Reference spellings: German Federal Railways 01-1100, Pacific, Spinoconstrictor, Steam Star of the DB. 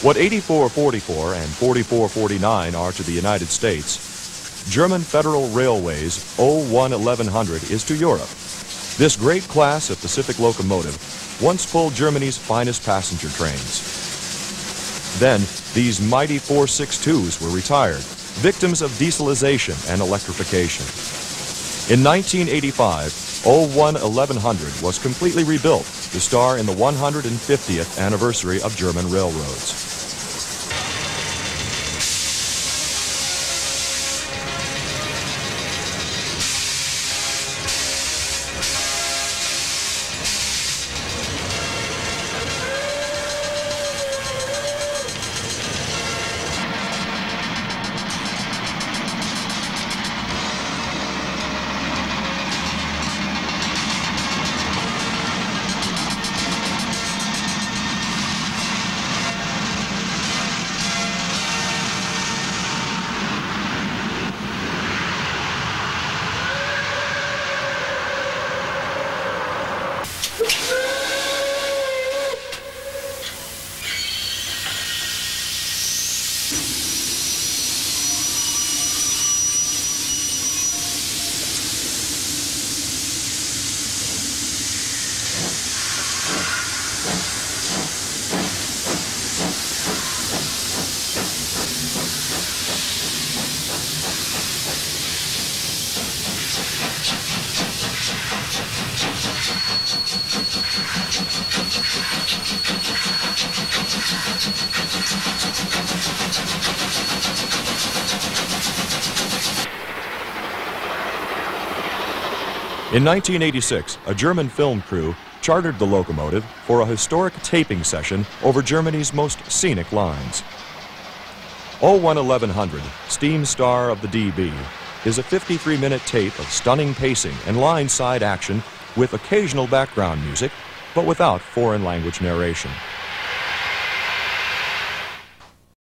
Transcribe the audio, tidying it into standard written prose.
What 8444 and 4449 are to the United States, German Federal Railways 01-1100 is to Europe. This great class of Pacific locomotive once pulled Germany's finest passenger trains. Then, these mighty 462s were retired, victims of dieselization and electrification. In 1985, 01-1100 was completely rebuilt to star in the 150th anniversary of German railroads. In 1986, a German film crew chartered the locomotive for a historic taping session over Germany's most scenic lines. 01-1100, Steam Star of the DB, is a 53-minute tape of stunning pacing and line-side action with occasional background music, but without foreign language narration.